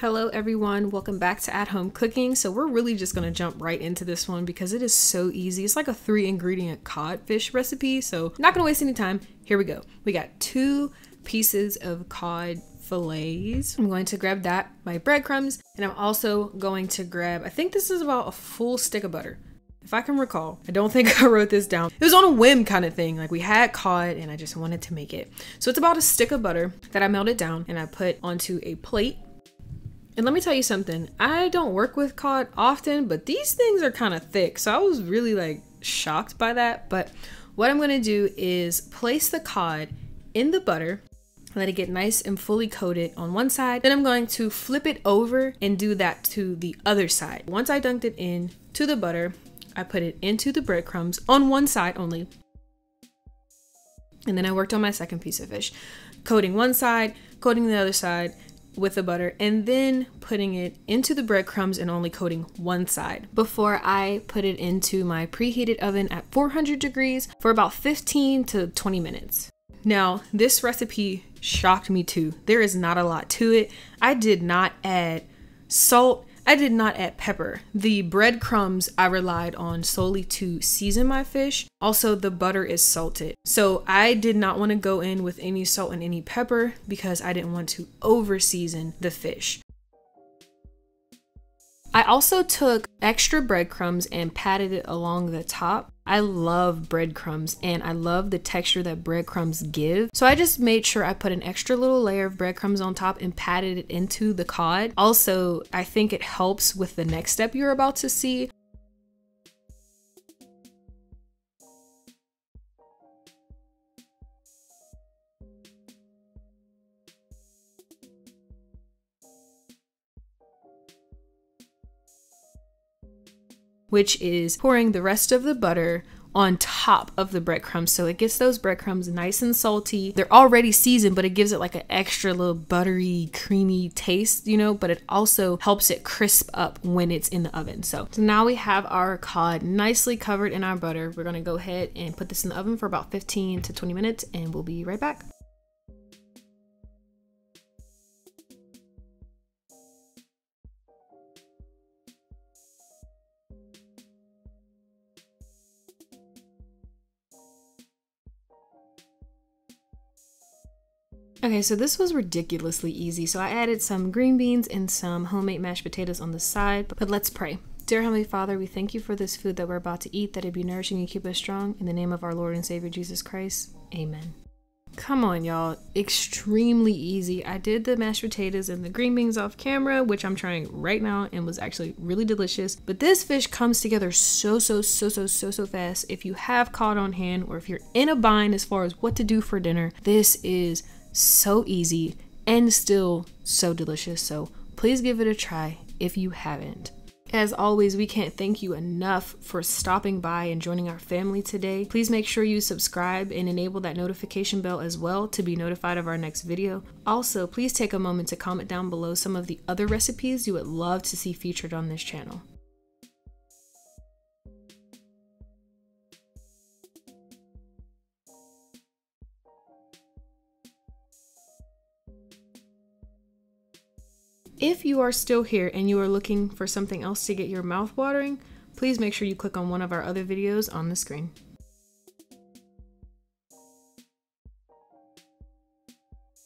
Hello everyone, welcome back to At Home Cooking. So we're really just gonna jump right into this one because it is so easy. It's like a 3-ingredient codfish recipe, so not gonna waste any time. Here we go. We got 2 pieces of cod fillets. I'm going to grab that, my breadcrumbs, and I'm also going to grab, I think this is about a full stick of butter. If I can recall, I don't think I wrote this down. It was on a whim kind of thing. Like we had cod and I just wanted to make it. So it's about a stick of butter that I melted down and I put onto a plate. And let me tell you something, I don't work with cod often, but these things are kind of thick. So I was really like shocked by that. But what I'm gonna do is place the cod in the butter, let it get nice and fully coated on one side. Then I'm going to flip it over and do that to the other side. Once I dunked it in to the butter, I put it into the breadcrumbs on one side only. And then I worked on my second piece of fish, coating one side, coating the other side with the butter, and then putting it into the breadcrumbs and only coating one side before I put it into my preheated oven at 400 degrees for about 15 to 20 minutes. Now, this recipe shocked me too. There is not a lot to it. I did not add salt. I did not add pepper. The breadcrumbs I relied on solely to season my fish. Also, the butter is salted. So I did not want to go in with any salt and any pepper because I didn't want to over-season the fish. I also took extra breadcrumbs and patted it along the top. I love breadcrumbs and I love the texture that breadcrumbs give. So I just made sure I put an extra little layer of breadcrumbs on top and patted it into the cod. Also, I think it helps with the next step you're about to see. Which is pouring the rest of the butter on top of the breadcrumbs. So it gets those breadcrumbs nice and salty. They're already seasoned, but it gives it like an extra little buttery, creamy taste, you know, but it also helps it crisp up when it's in the oven. So now we have our cod nicely covered in our butter. We're gonna go ahead and put this in the oven for about 15 to 20 minutes and we'll be right back. Okay, so this was ridiculously easy. So I added some green beans and some homemade mashed potatoes on the side, but let's pray. Dear Heavenly Father, we thank you for this food that we're about to eat, that it be nourishing and keep us strong. In the name of our Lord and Savior, Jesus Christ, amen. Come on, y'all, extremely easy. I did the mashed potatoes and the green beans off camera, which I'm trying right now and was actually really delicious. But this fish comes together so fast. If you have cod on hand or if you're in a bind as far as what to do for dinner, this is so easy and still so delicious. So please give it a try if you haven't. As always, we can't thank you enough for stopping by and joining our family today. Please make sure you subscribe and enable that notification bell as well to be notified of our next video. Also, please take a moment to comment down below some of the other recipes you would love to see featured on this channel. If you are still here and you are looking for something else to get your mouth watering, please make sure you click on one of our other videos on the screen.